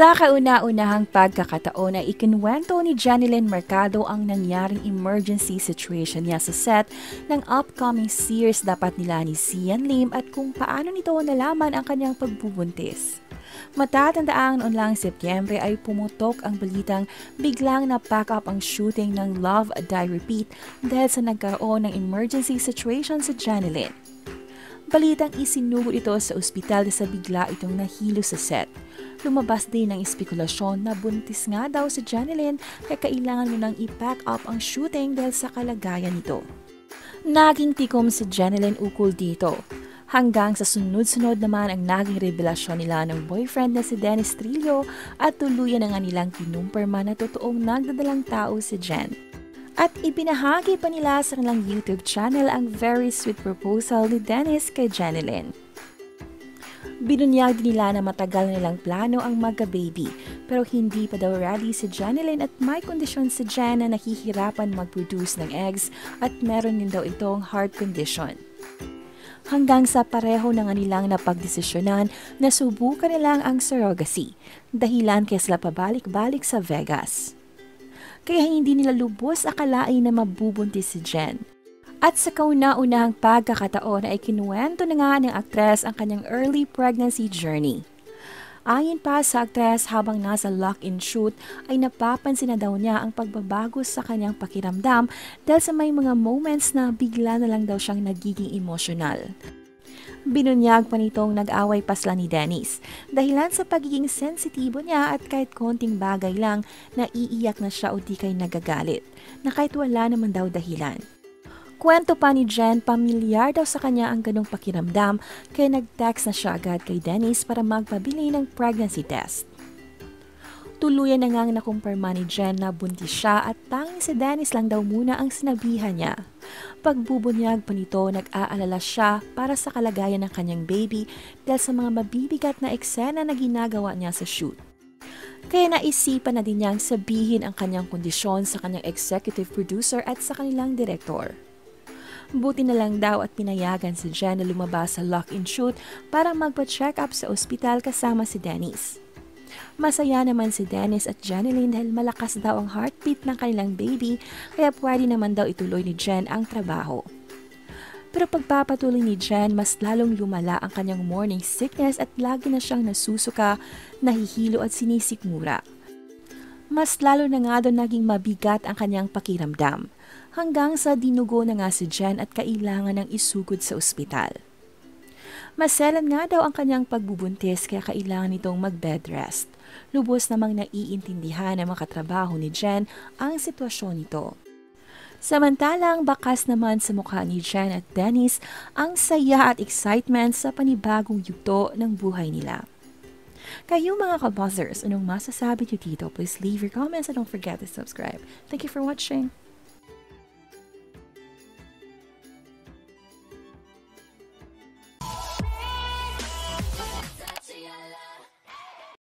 Sa kauna-unahang pagkakataon ay ikinwento ni Jennylyn Mercado ang nangyaring emergency situation niya sa set ng upcoming series dapat nila ni Xian Lim at kung paano nito nalaman ang kanyang pagbubuntis. Matatandaang noon lang Setyembre ay pumutok ang balitang biglang na-pack up ang shooting ng Love a Die Repeat dahil sa nagkaroon ng emergency situation sa Jennylyn. Balitang isinugod ito sa ospital sa bigla itong nahilo sa set. Lumabas din ang espekulasyon na buntis nga daw si Jennylyn kaya kailangan nilang i-pack up ang shooting dahil sa kalagayan nito. Naging tikom si Jennylyn ukol dito. Hanggang sa sunod-sunod naman ang naging revelasyon nila ng boyfriend na si Dennis Trillo at tuluyan na nga nilang kinumpirma na totoong nagdadalang tao si Jen. At ibinahagi pa nila sa kanilang YouTube channel ang very sweet proposal ni Dennis kay Jennylyn. Binunyag din nila na matagal nilang plano ang magka-baby pero hindi pa daw ready si Jennylyn at may kondisyon si Jen na nahihirapan mag-produce ng eggs at meron din daw itong heart condition. Hanggang sa pareho na nga nilang napagdesisyonan na subukan nilang ang surrogacy, dahilan kaya sila pabalik-balik sa Vegas. Kaya hindi nila lubos akalain na mabubuntis si Jen. At sa kauna-unahang pagkakataon ay kinuwento na nga ng aktres ang kanyang early pregnancy journey. Ayon pa sa aktres, habang nasa lock-in shoot ay napapansin na daw niya ang pagbabago sa kanyang pakiramdam dahil sa may mga moments na bigla na lang daw siyang nagiging emosyonal. Binunyag pa nitong nag-away pa sila ni Dennis dahilan sa pagiging sensitibo niya at kahit konting bagay lang naiiyak na siya o di kay nagagalit na kahit wala naman daw dahilan. Kwento pa ni Jen, pamilyar daw sa kanya ang ganong pakiramdam kaya nag-text na siya agad kay Dennis para magpabili ng pregnancy test. Tuluyan na ngang nakumpirma ni Jen na buntis siya at tanging si Dennis lang daw muna ang sinabihan niya. Pagbubunyag pa nito, nag-aalala siya para sa kalagayan ng kanyang baby dahil sa mga mabibigat na eksena na ginagawa niya sa shoot. Kaya naisipan na din niyang sabihin ang kanyang kondisyon sa kanyang executive producer at sa kanilang direktor. Buti na lang daw at pinayagan si Jen na lumabas sa lock-in shoot para magpa-check up sa ospital kasama si Dennis. Masaya naman si Dennis at Jennylyn dahil malakas daw ang heartbeat ng kanilang baby kaya pwede naman daw ituloy ni Jen ang trabaho. Pero pagpapatuloy ni Jen, mas lalong lumala ang kanyang morning sickness at lagi na siyang nasusuka, nahihilo at sinisikmura. Mas lalo na nga doon naging mabigat ang kanyang pakiramdam. Hanggang sa dinugo na nga si Jen at kailangan ng isugod sa ospital. Maselan nga daw ang kanyang pagbubuntis kaya kailangan nitong mag-bed rest. Lubos namang naiintindihan ng mga katrabaho ni Jen ang sitwasyon nito. Samantalang bakas naman sa mukha ni Jen at Dennis ang saya at excitement sa panibagong yugto ng buhay nila. Kayo mga kabuzzers, anong masasabi niyo dito? Please leave your comments and don't forget to subscribe. Thank you for watching!